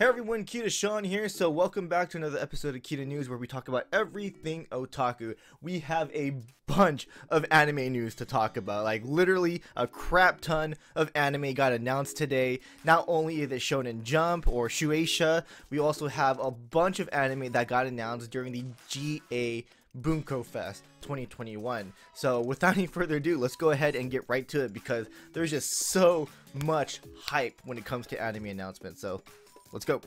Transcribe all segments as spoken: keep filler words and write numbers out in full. Hey everyone, Kita Sean here, so welcome back to another episode of Kita News where we talk about everything otaku. We have a bunch of anime news to talk about, like literally a crap ton of anime got announced today. Not only is it Shonen Jump or Shueisha, we also have a bunch of anime that got announced during the G A Bunko Fest twenty twenty-one. So without any further ado, let's go ahead and get right to it because there's just so much hype when it comes to anime announcements. So let's go.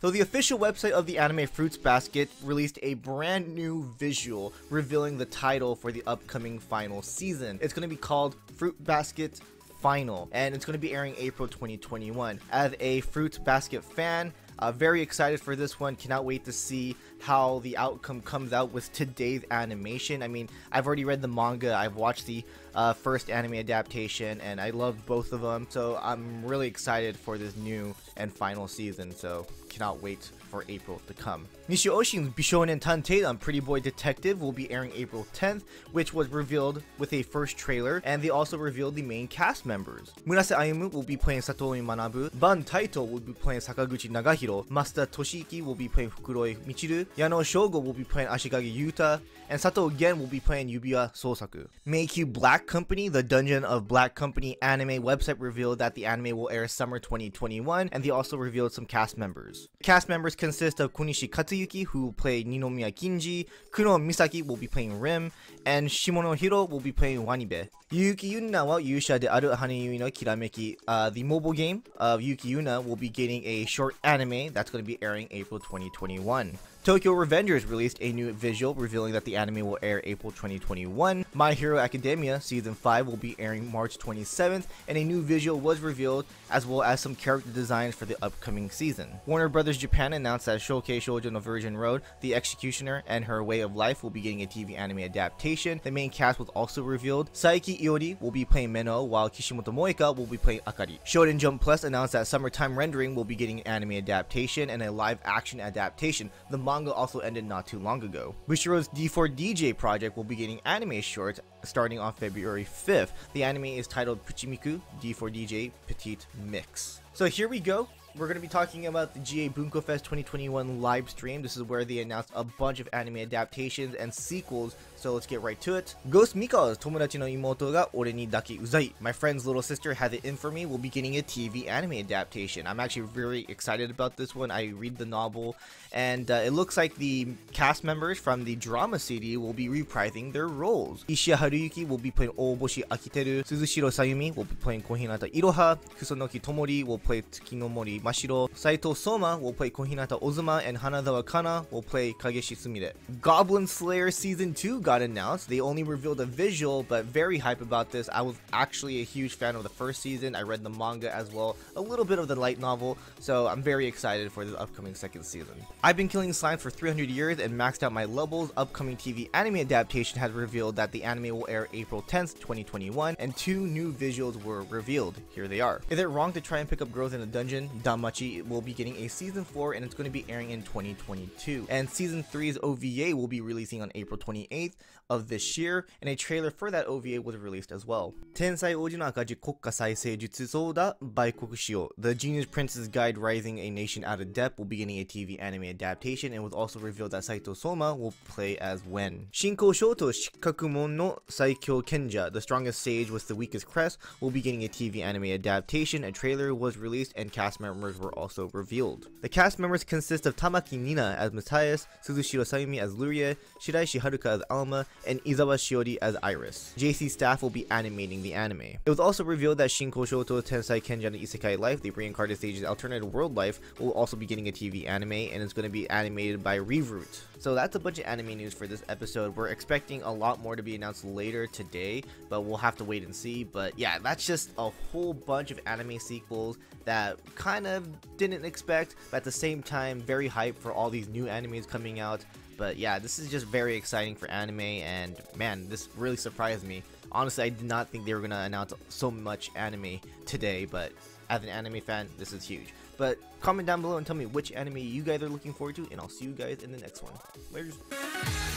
So the official website of the anime Fruits Basket released a brand new visual revealing the title for the upcoming final season. It's going to be called Fruit Basket Final, and it's going to be airing April twenty twenty-one. As a Fruits Basket fan, Uh, very excited for this one. Cannot wait to see how the outcome comes out with today's animation. I mean, I've already read the manga. I've watched the uh, first anime adaptation, and I love both of them. So I'm really excited for this new and final season. So cannot wait for April to come. Nishi Oshin's Bishonen Tanteida on Pretty Boy Detective will be airing April tenth, which was revealed with a first trailer, and they also revealed the main cast members. Murase Ayumu will be playing Sato Manabu, Ban Taito will be playing Sakaguchi Nagahiro, Master Toshiki will be playing Fukuroi Michiru, Yano Shogo will be playing Ashigagi Yuta, and Sato Gen will be playing Yubiya Sosaku. G A Black Company, the Dungeon of Black Company anime website, revealed that the anime will air summer twenty twenty-one, and they also revealed some cast members. Cast members consist of Konishi Katsuyuki, who will play Ninomiya Kinji, Kuno Misaki will be playing Rim, and Shimono Hiro will be playing Wanibe. Yuki Yuna wa Yūsha de Aru Hanayu no Kirameki, uh, the mobile game of Yuki Yuna, will be getting a short anime that's going to be airing April twenty twenty-one. Tokyo Revengers released a new visual revealing that the anime will air April twenty twenty-one. My Hero Academia Season five will be airing March twenty-seventh, and a new visual was revealed as well as some character designs for the upcoming season. Warner Brothers Japan announced that Shokei Shoujo no Virgin Road, The Executioner and Her Way of Life will be getting a T V anime adaptation. The main cast was also revealed. Saeki Iori will be playing Meno, while Kishimoto Moika will be playing Akari. Shonen Jump Plus announced that Summertime Rendering will be getting an anime adaptation. Adaptation and a live action adaptation. The manga also ended not too long ago. Bushiro's D four D J project will be getting anime shorts starting on February fifth. The anime is titled Puchimiku D four D J Petite Mix. So here we go. We're going to be talking about the G A Bunko Fest twenty twenty-one live stream. This is where they announced a bunch of anime adaptations and sequels, so let's get right to it. Ghost Mika's Tomodachi no Imoto ga Ore ni Dake Uzai, My Friend's Little Sister Had It In For Me, will be getting a T V anime adaptation. I'm actually very excited about this one. I read the novel, and uh, it looks like the cast members from the drama C D will be reprising their roles. Ishiya Haruyuki will be playing Oboshi Akiteru, Suzushiro Sayumi will be playing Kohinata Iroha, Kusonoki Tomori will play Tsukinomori Mashiro, Saito Soma will play Kohinata Ozuma, and Hanazawa Kana will play Kageshi Sumire. Goblin Slayer Season two got announced. They only revealed a visual, but very hype about this. I was actually a huge fan of the first season. I read the manga as well, a little bit of the light novel, so I'm very excited for the upcoming second season. I've been killing slimes for three hundred years and maxed out my levels. Upcoming T V anime adaptation has revealed that the anime will air April tenth, twenty twenty-one, and two new visuals were revealed. Here they are. Is it wrong to try and pick up growth in a dungeon? Damachi will be getting a season four, and it's going to be airing in twenty twenty-two. And season three's O V A will be releasing on April twenty-eighth of this year, and a trailer for that O V A was released as well. Tensai Oji no Akaji Kokka Saisei Jutsu Souda Baikoku Shio, The Genius Prince's Guide Rising a Nation Out of Debt, will be getting a T V anime adaptation, and it was also revealed that Saito Soma will play as Wen. Shinko Shoto Shikakumon no Saikyo Kenja, The Strongest Sage with the Weakest Crest, will be getting a T V anime adaptation. A trailer was released and cast members were also revealed. The cast members consist of Tamaki Nina as Matthias, Suzushiro Sayumi as Luria, Shiraishi Haruka as Alma, and Izawa Shiori as Iris. J C staff will be animating the anime. It was also revealed that Shinko Shoto Tensai Kenja no Isekai Life, the reincarnated stage's alternate world life, will also be getting a T V anime, and it's going to be animated by Reroute. So that's a bunch of anime news for this episode. We're expecting a lot more to be announced later today, but we'll have to wait and see. But yeah, that's just a whole bunch of anime sequels that kind of didn't expect, but at the same time very hyped for all these new animes coming out. But yeah, this is just very exciting for anime, and man, this really surprised me. Honestly, I did not think they were gonna announce so much anime today, but as an anime fan, this is huge. But comment down below and tell me which anime you guys are looking forward to, and I'll see you guys in the next one. Later.